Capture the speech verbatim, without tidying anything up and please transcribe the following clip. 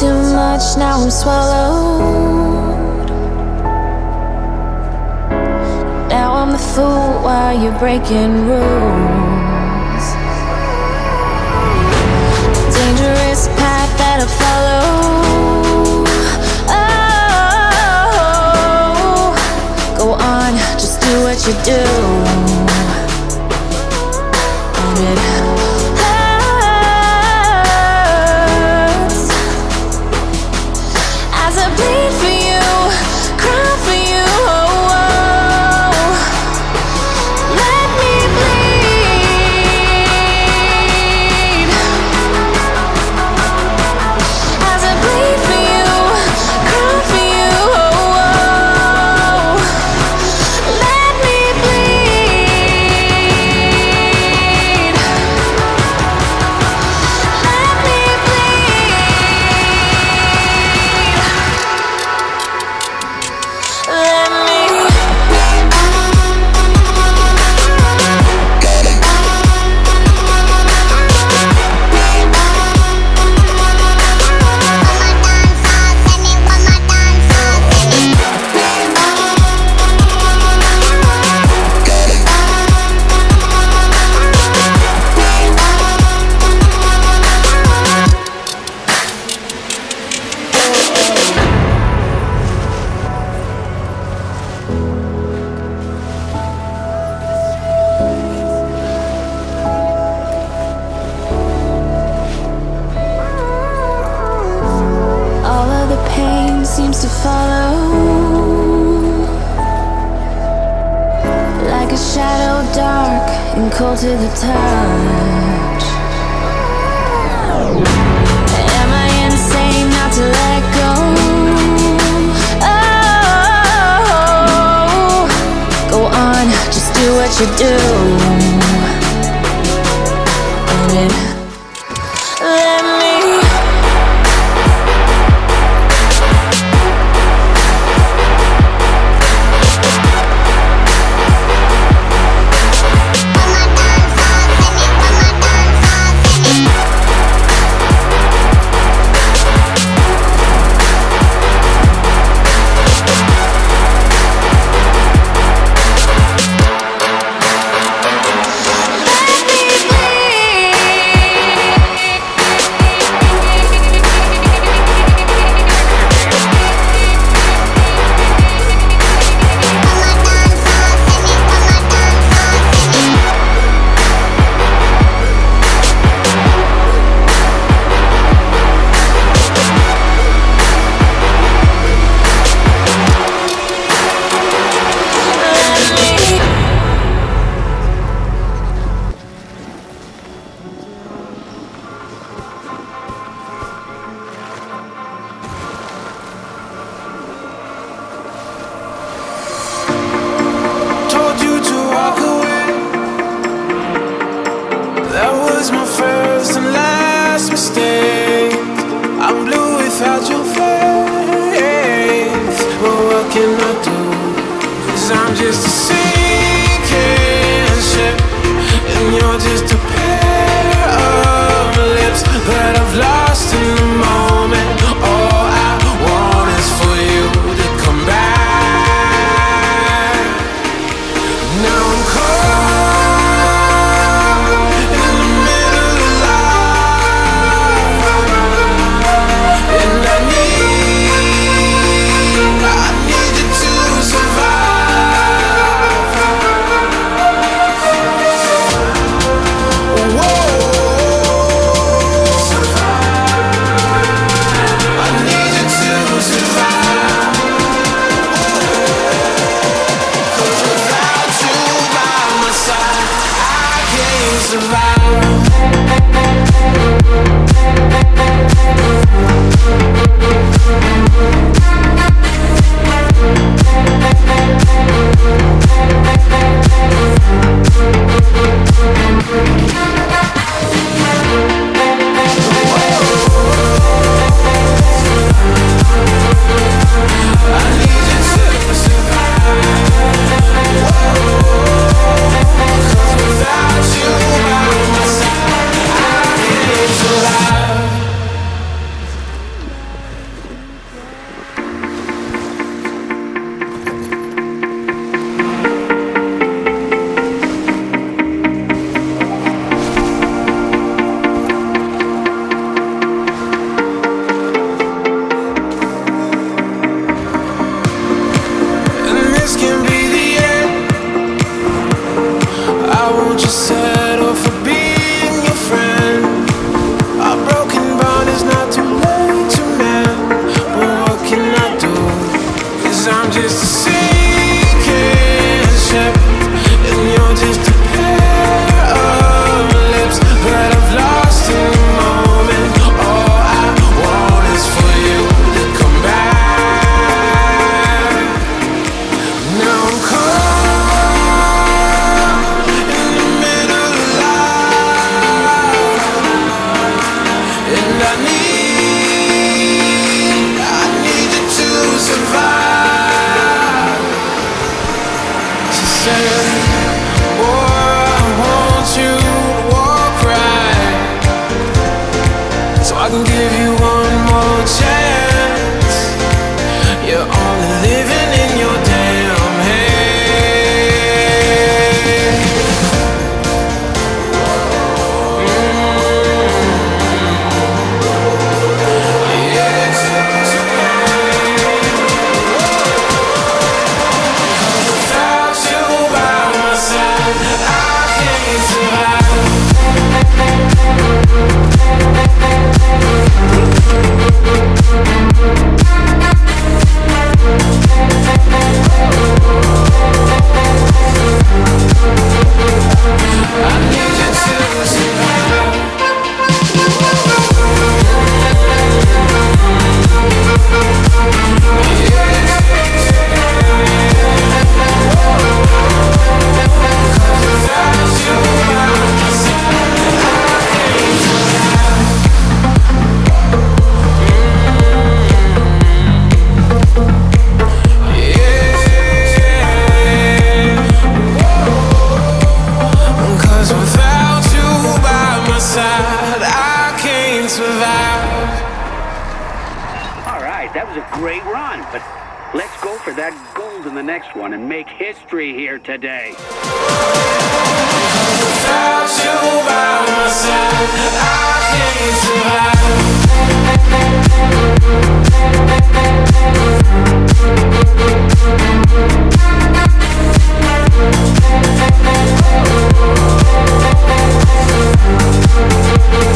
too much, now I'm swallowed. Now I'm the fool while you're breaking rules. Dangerous path that I follow. Oh, go on, just do what you do. And it seems to follow, like a shadow dark and cold to the touch. Am I insane not to let go? Oh, go on, just do what you do. And it can give you one more chance. You're only living in your damn head. Mm-hmm. Yes. Without you by my side, I can't survive. That was a great run, but let's go for that gold in the next one and make history here today. Without you by my side, I can't